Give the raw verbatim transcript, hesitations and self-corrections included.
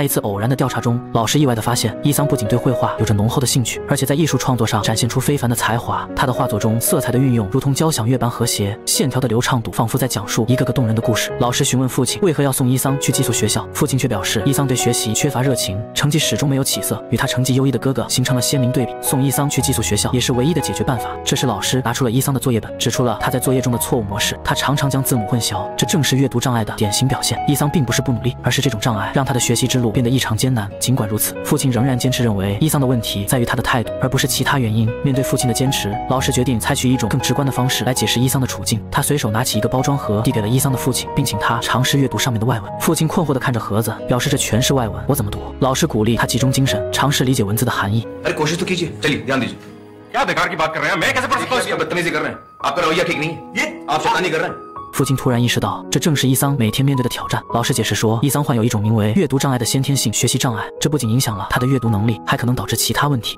在一次偶然的调查中，老师意外地发现，伊桑不仅对绘画有着浓厚的兴趣，而且在艺术创作上展现出非凡的才华。他的画作中色彩的运用如同交响乐般和谐，线条的流畅度仿佛在讲述一个个动人的故事。老师询问父亲为何要送伊桑去寄宿学校，父亲却表示伊桑对学习缺乏热情，成绩始终没有起色，与他成绩优异的哥哥形成了鲜明对比。送伊桑去寄宿学校也是唯一的解决办法。这时，老师拿出了伊桑的作业本，指出了他在作业中的错误模式。他常常将字母混淆，这正是阅读障碍的典型表现。伊桑并不是不努力，而是这种障碍让他的学习之路变得异常艰难。尽管如此，父亲仍然坚持认为伊桑的问题在于他的态度，而不是其他原因。面对父亲的坚持，老师决定采取一种更直观的方式来解释伊桑的处境。他随手拿起一个包装盒，递给了伊桑的父亲，并请他尝试阅读上面的外文。父亲困惑地看着盒子，表示这全是外文，我怎么读？老师鼓励他集中精神，尝试理解文字的含义。父亲突然意识到，这正是伊桑每天面对的挑战。老师解释说，伊桑患有一种名为阅读障碍的先天性学习障碍，这不仅影响了他的阅读能力，还可能导致其他问题。